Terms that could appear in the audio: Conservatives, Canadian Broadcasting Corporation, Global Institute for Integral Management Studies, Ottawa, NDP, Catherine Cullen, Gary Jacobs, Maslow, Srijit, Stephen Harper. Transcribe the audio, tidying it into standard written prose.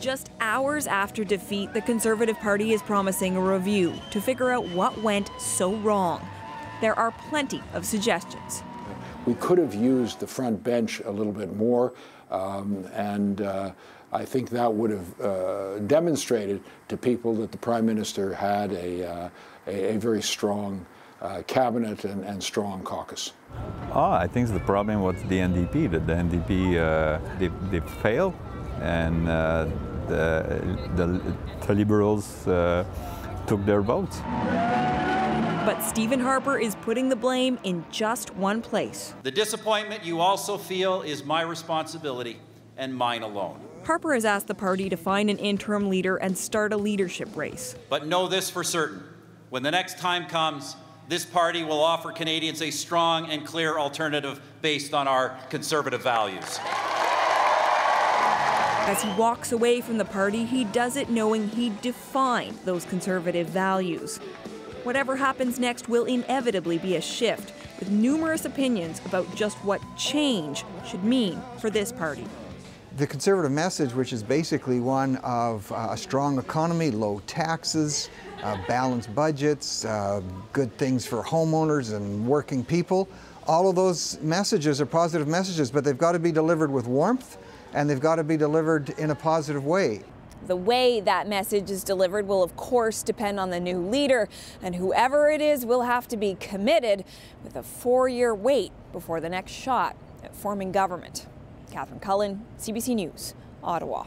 Just hours after defeat, the Conservative Party is promising a review to figure out what went so wrong. There are plenty of suggestions. We could have used the front bench a little bit more, and I think that would have demonstrated to people that the Prime Minister had a very strong cabinet and strong caucus. I think the problem was the NDP, that the NDP, they failed, and the Liberals took their votes. But Stephen Harper is putting the blame in just one place. The disappointment you also feel is my responsibility and mine alone. Harper has asked the party to find an interim leader and start a leadership race. But know this for certain, when the next time comes, this party will offer Canadians a strong and clear alternative based on our conservative values. As he walks away from the party, he does it knowing he defined those conservative values. Whatever happens next will inevitably be a shift, with numerous opinions about just what change should mean for this party. The conservative message, which is basically one of a strong economy, low taxes, balanced budgets, good things for homeowners and working people, all of those messages are positive messages, but they've got to be delivered with warmth, and they've got to be delivered in a positive way. The way that message is delivered will, of course, depend on the new leader, and whoever it is will have to be committed, with a 4-year wait before the next shot at forming government. Catherine Cullen, CBC News, Ottawa.